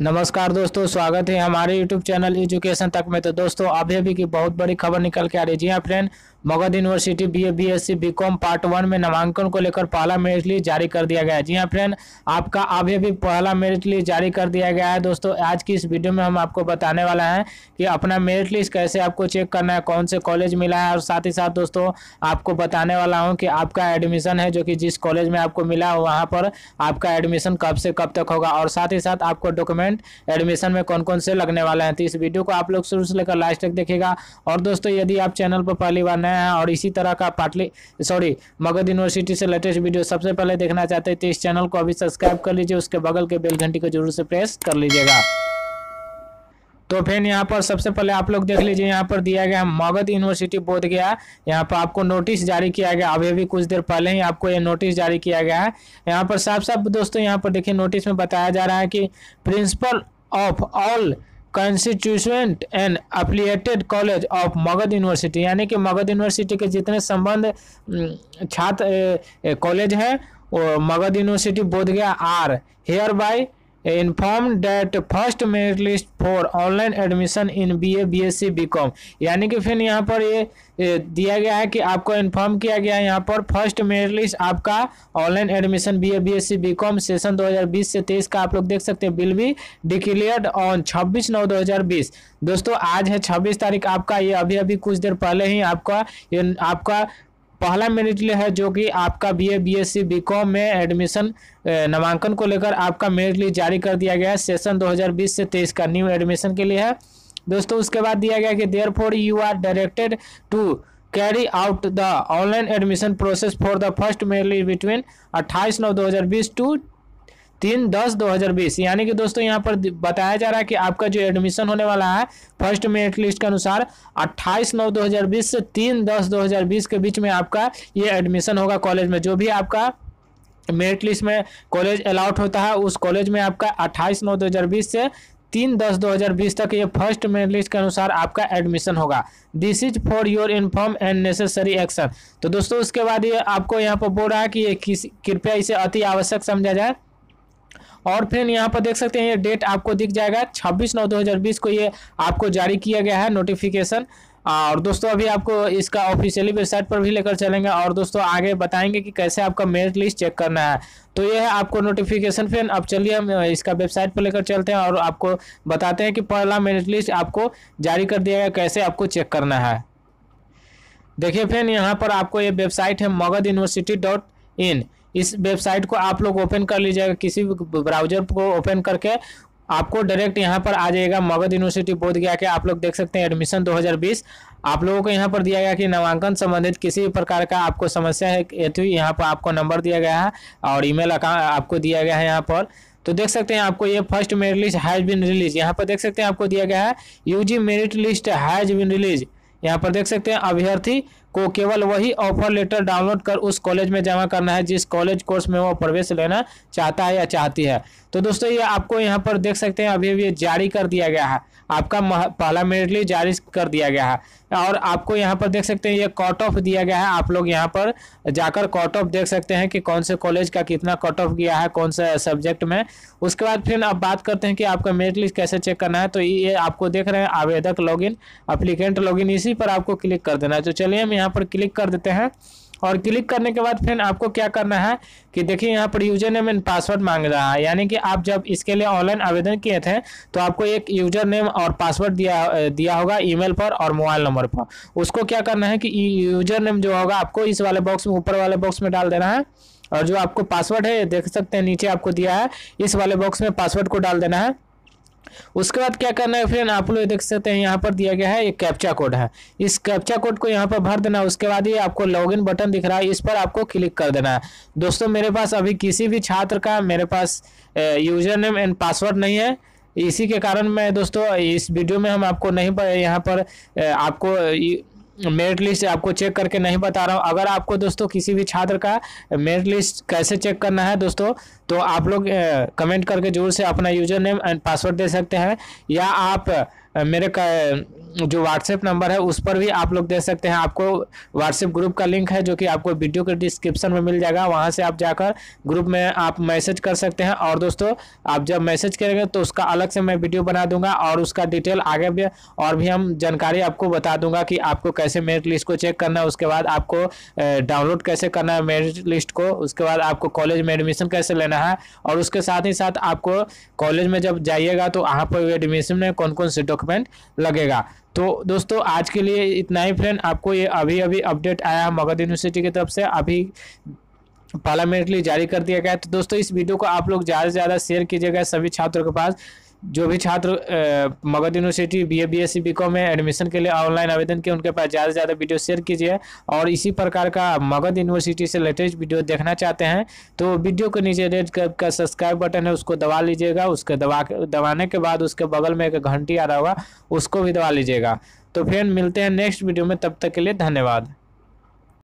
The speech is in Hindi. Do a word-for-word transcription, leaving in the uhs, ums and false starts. नमस्कार दोस्तों, स्वागत है हमारे यूट्यूब चैनल एजुकेशन तक में। तो दोस्तों अभी अभी की बहुत बड़ी खबर निकल के आ रही है। जी हाँ friend, Magadh university BA BSc BCom part one में नामांकन को लेकर पहला मेरिट लिस्ट जारी कर दिया गया है। जी हाँ फ्रेंड, आपका अभी अभी पहला मेरिट लिस्ट जारी कर दिया गया है। दोस्तों आज की इस वीडियो में हम आपको बताने वाला है कि अपना मेरिट लिस्ट कैसे आपको चेक करना है, कौन से कॉलेज मिला है, और साथ ही साथ दोस्तों आपको बताने वाला हूँ कि आपका एडमिशन है जो कि जिस कॉलेज में आपको मिला है वहाँ पर आपका एडमिशन कब से कब तक होगा, और साथ ही साथ आपको डॉक्यूमेंट एडमिशन में कौन कौन से लगने वाले हैं। तो इस वीडियो को आप लोग शुरू से लेकर लास्ट तक देखिएगा। और दोस्तों यदि आप चैनल पर पहली बार नए हैं और इसी तरह का पाटली सॉरी मगध यूनिवर्सिटी से लेटेस्ट वीडियो सबसे पहले देखना चाहते हैं तो इस चैनल को अभी सब्सक्राइब कर लीजिए, उसके बगल के बेल घंटी को जरूर से प्रेस कर लीजिएगा। तो फ्रेंड यहाँ पर सबसे पहले आप लोग देख लीजिए, यहाँ पर दिया गया मगध यूनिवर्सिटी बोध गया, यहाँ पर आपको नोटिस जारी किया गया। अभी अभी कुछ देर पहले ही आपको ये नोटिस जारी किया गया है। यहाँ पर साफ साफ दोस्तों यहाँ पर देखिए नोटिस में बताया जा रहा है कि principal of all constituent and affiliated college of Magadh university, यानी कि मगध यूनिवर्सिटी के जितने संबंध छात्र कॉलेज हैं वो Magadh university Bodh Gaya are hereby inform date first merit list for online admission in BA BSc BCom, यानी कि फिर यहाँ पर ये दिया गया है कि आपको इन्फॉर्म किया गया है यहाँ पर फर्स्ट मेरिट लिस्ट आपका online admission BA BSc BCom session दो हज़ार बीस से तेईस का आप लोग देख सकते हैं, बिल बी डिक्लेयर्ड ऑन छब्बीस नौ दो हज़ार बीस। दोस्तों आज है छब्बीस तारीख आपका, ये अभी अभी कुछ देर पहले ही आपका ये आपका पहला मेरिट लिस्ट है जो कि आपका बीए बीएससी बीकॉम में एडमिशन नामांकन को लेकर आपका मेरिट लिस्ट जारी कर दिया गया है सेशन दो हज़ार बीस से तेईस का न्यू एडमिशन के लिए है। दोस्तों उसके बाद दिया गया कि therefore you are directed to carry out the online admission process for the first merit list between अट्ठाईस नौ दो हज़ार बीस टू तीन दस दो हज़ार बीस, यानी कि दोस्तों यहाँ पर बताया जा रहा है कि आपका जो एडमिशन होने वाला है फर्स्ट मेरिट लिस्ट के अनुसार अट्ठाईस नौ दो हज़ार बीस से तीन दस दो हज़ार बीस के बीच में आपका ये एडमिशन होगा कॉलेज में। जो भी आपका मेरिट लिस्ट में कॉलेज अलाउट होता है उस कॉलेज में आपका अट्ठाईस नौ दो हज़ार बीस से तीन दस दो हज़ार बीस तक ये फर्स्ट मेरिट लिस्ट के अनुसार आपका एडमिशन होगा। This is for your inform and necessary action. तो दोस्तों उसके बाद ये आपको यहाँ पर बोल रहा है कि ये कृपया इसे अति आवश्यक समझा जाए। और फिर यहाँ पर देख सकते हैं ये डेट आपको दिख जाएगा छब्बीस नौ दो हज़ार बीस को ये आपको जारी किया गया है नोटिफिकेशन। और दोस्तों अभी आपको इसका ऑफिशियली वेबसाइट पर भी लेकर चलेंगे और दोस्तों आगे बताएंगे कि कैसे आपका मेरिट लिस्ट चेक करना है। तो ये है आपको नोटिफिकेशन फ्रेंड। अब चलिए हम इसका वेबसाइट पर लेकर चलते हैं और आपको बताते हैं कि पहला मेरिट लिस्ट आपको जारी कर दिया गया, कैसे आपको चेक करना है। देखिए फ्रेंड यहाँ पर आपको ये वेबसाइट है मगध यूनिवर्सिटी डॉट इन, इस वेबसाइट को आप लोग ओपन कर लीजिएगा, किसी भी ब्राउजर को ओपन करके आपको डायरेक्ट यहाँ पर आ जाएगा मगध यूनिवर्सिटी बोध गया के। आप लोग देख सकते हैं एडमिशन दो हज़ार बीस आप लोगों को यहाँ पर दिया गया कि नामांकन संबंधित किसी भी प्रकार का आपको समस्या है हेतु यहाँ पर आपको नंबर दिया गया है और ईमेल अकाउंट आपको दिया गया है यहाँ पर। तो देख सकते हैं आपको ये first merit list has been release, यहाँ पर देख सकते हैं आपको दिया गया है UG merit list has been release. यहाँ पर देख सकते हैं अभ्यर्थी को केवल वही ऑफर लेटर डाउनलोड कर उस कॉलेज में जमा करना है जिस कॉलेज कोर्स में वो प्रवेश लेना चाहता है या चाहती है। तो दोस्तों ये आपको यहाँ पर देख सकते हैं अभी अभी जारी कर दिया गया है, आपका पहला मेरिट लिस्ट जारी कर दिया गया है। और आपको यहाँ पर देख सकते हैं ये कट ऑफ दिया गया है, आप लोग यहाँ पर जाकर कट ऑफ देख सकते हैं कि कौन से कॉलेज का कितना कट ऑफ गया है कौन सा सब्जेक्ट में। उसके बाद फिर आप बात करते हैं कि आपका मेरिट लिस्ट कैसे चेक करना है। तो ये आपको देख रहे हैं आवेदक लॉगिन एप्लीकेंट लॉगिन, इसी पर आपको क्लिक कर देना है। तो चलिए हम यहाँ पर क्लिक कर देते हैं और क्लिक करने के बाद फ्रेंड आपको क्या करना है कि देखिए यहाँ पर यूजर नेम एंड पासवर्ड मांग रहा है, यानी कि आप जब इसके लिए ऑनलाइन आवेदन किए थे तो आपको एक यूजर नेम और पासवर्ड दिया दिया होगा ईमेल पर और मोबाइल नंबर पर। उसको क्या करना है कि यूजर नेम जो होगा आपको इस वाले बॉक्स में ऊपर वाले बॉक्स में डाल देना है और जो आपको पासवर्ड है देख सकते हैं नीचे आपको दिया है इस वाले बॉक्स में पासवर्ड को डाल देना है। उसके बाद क्या करना है फ्रेंड आप लोग देख सकते हैं यहाँ पर दिया गया है ये कैप्चा कोड है, इस कैप्चा कोड को यहाँ पर भर देना। उसके बाद ये आपको लॉगिन बटन दिख रहा है, इस पर आपको क्लिक कर देना है। दोस्तों मेरे पास अभी किसी भी छात्र का मेरे पास यूजर नेम एंड पासवर्ड नहीं है, इसी के कारण मैं दोस्तों इस वीडियो में हम आपको नहीं यहाँ पर आपको मेरिट लिस्ट आपको चेक करके नहीं बता रहा हूँ। अगर आपको दोस्तों किसी भी छात्र का मेरिट लिस्ट कैसे चेक करना है दोस्तों तो आप लोग कमेंट करके जरूर से अपना यूजर नेम एंड पासवर्ड दे सकते हैं, या आप मेरे का जो व्हाट्सएप नंबर है उस पर भी आप लोग दे सकते हैं। आपको व्हाट्सएप ग्रुप का लिंक है जो कि आपको वीडियो के डिस्क्रिप्शन में मिल जाएगा, वहां से आप जाकर ग्रुप में आप मैसेज कर सकते हैं। और दोस्तों आप जब मैसेज करेंगे तो उसका अलग से मैं वीडियो बना दूंगा और उसका डिटेल आगे भी और भी हम जानकारी आपको बता दूंगा कि आपको कैसे मेरिट लिस्ट को चेक करना है, उसके बाद आपको डाउनलोड कैसे करना है मेरिट लिस्ट को, उसके बाद आपको कॉलेज में एडमिशन कैसे लेना है, और उसके साथ ही साथ आपको कॉलेज में जब जाइएगा तो वहाँ पर एडमिशन में कौन कौन से डॉक्यूमेंट लगेगा। तो दोस्तों आज के लिए इतना ही फ्रेंड। आपको ये अभी अभी अपडेट आया है मगध यूनिवर्सिटी की तरफ से, अभी पहला मेरिट लिस्ट जारी कर दिया गया है। तो दोस्तों इस वीडियो को आप लोग ज़्यादा से ज़्यादा शेयर कीजिएगा सभी छात्रों के पास, जो भी छात्र Magadh university B A B S C B com में एडमिशन के लिए ऑनलाइन आवेदन किए उनके पास ज़्यादा से ज़्यादा वीडियो शेयर कीजिए। और इसी प्रकार का मगध यूनिवर्सिटी से लेटेस्ट वीडियो देखना चाहते हैं तो वीडियो के नीचे रेड कलर का सब्सक्राइब बटन है उसको दबा लीजिएगा। उसके दबा दबाने के बाद उसके बगल में एक घंटी आ रहा होगा उसको भी दबा लीजिएगा। तो फ्रेंड मिलते हैं नेक्स्ट वीडियो में, तब तक के लिए धन्यवाद।